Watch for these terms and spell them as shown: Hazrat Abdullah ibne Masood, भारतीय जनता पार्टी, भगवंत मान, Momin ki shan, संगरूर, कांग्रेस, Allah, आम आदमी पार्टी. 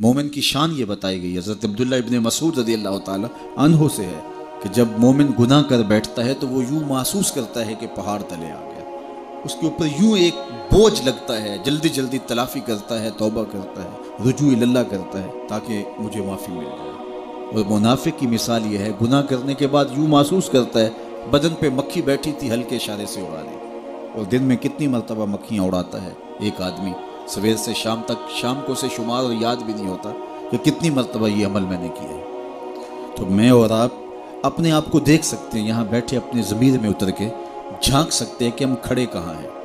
मोमिन की शान ये बताई गई। हज़रत अब्दुल्ला इब्ने मसूद रज़ी अल्लाह ताला अन्हु से है कि जब मोमिन गुनाह कर बैठता है तो वो यूँ महसूस करता है कि पहाड़ तले आ गया, उसके ऊपर यूँ एक बोझ लगता है, जल्दी जल्दी तलाफ़ी करता है, तौबा करता है, रुजू इल्ला करता है ताकि मुझे माफ़ी मिल जाए। और मुनाफिक की मिसाल यह है, गुनाह करने के बाद यूँ महसूस करता है बदन पे मक्खी बैठी थी, हल्के इशारे से उड़ा दी। और दिन में कितनी मरतबा मक्खियाँ उड़ाता है एक आदमी, सवेर से शाम तक, शाम को से शुमार और याद भी नहीं होता कि कितनी मरतबा ये अमल मैंने किया है। तो मैं और आप अपने आप को देख सकते हैं, यहाँ बैठे अपने ज़मीर में उतर के झाँक सकते हैं कि हम खड़े कहाँ हैं।